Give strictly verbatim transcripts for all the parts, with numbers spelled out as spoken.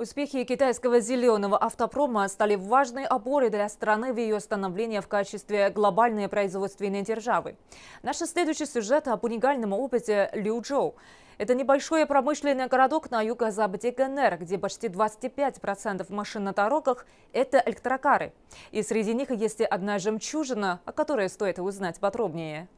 Успехи китайского зеленого автопрома стали важной опорой для страны в ее становлении в качестве глобальной производственной державы. Наш следующий сюжет об уникальном опыте Лючжоу. Это небольшой промышленный городок на юго-западе ГНР, где почти двадцать пять процентов машин на дорогах – это электрокары. И среди них есть одна жемчужина, о которой стоит узнать подробнее.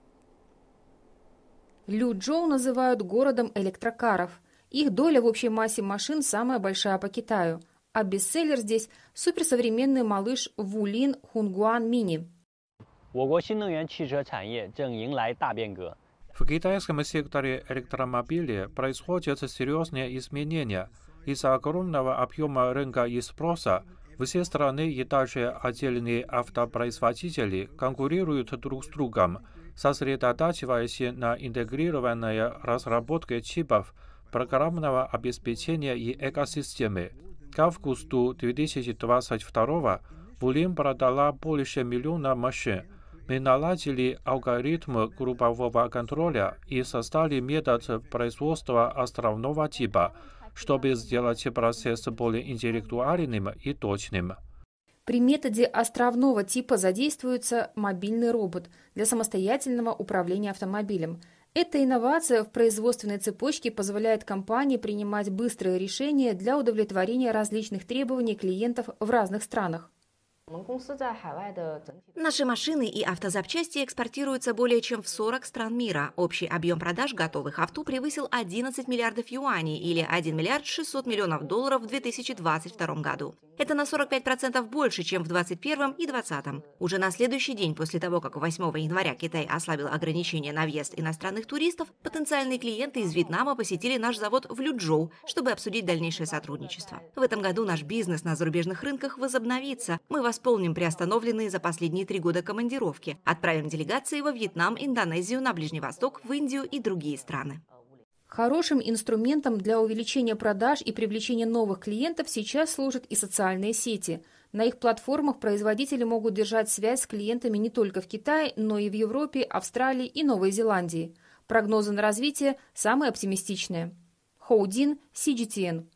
Лючжоу называют городом электрокаров. Их доля в общей массе машин самая большая по Китаю. А бестселлер здесь – суперсовременный малыш Вулин Хунгуан Мини. В китайском секторе электромобилей происходят серьезные изменения. Из-за огромного объема рынка и спроса все страны и даже отдельные автопроизводители конкурируют друг с другом, сосредотачиваясь на интегрированной разработке чипов, программного обеспечения и экосистемы. К августу две тысячи двадцать второго Вулин продала больше миллиона машин. Мы наладили алгоритм группового контроля и создали метод производства островного типа, чтобы сделать процесс более интеллектуальным и точным. При методе островного типа задействуется мобильный робот для самостоятельного управления автомобилем. Эта инновация в производственной цепочке позволяет компании принимать быстрые решения для удовлетворения различных требований клиентов в разных странах. Наши машины и автозапчасти экспортируются более чем в сорок стран мира. Общий объем продаж готовых авто превысил одиннадцать миллиардов юаней или один миллиард шестьсот миллионов долларов в две тысячи двадцать втором году. Это на сорок пять процентов больше, чем в две тысячи двадцать первом и две тысячи двадцатом. Уже на следующий день после того, как восьмого января Китай ослабил ограничения на въезд иностранных туристов, потенциальные клиенты из Вьетнама посетили наш завод в Лючжоу, чтобы обсудить дальнейшее сотрудничество. В этом году наш бизнес на зарубежных рынках возобновится. Мы восполним приостановленные за последние три года командировки. Отправим делегации во Вьетнам, Индонезию, на Ближний Восток, в Индию и другие страны. Хорошим инструментом для увеличения продаж и привлечения новых клиентов сейчас служат и социальные сети. На их платформах производители могут держать связь с клиентами не только в Китае, но и в Европе, Австралии и Новой Зеландии. Прогнозы на развитие самые оптимистичные. Хоудин, си джи ти эн.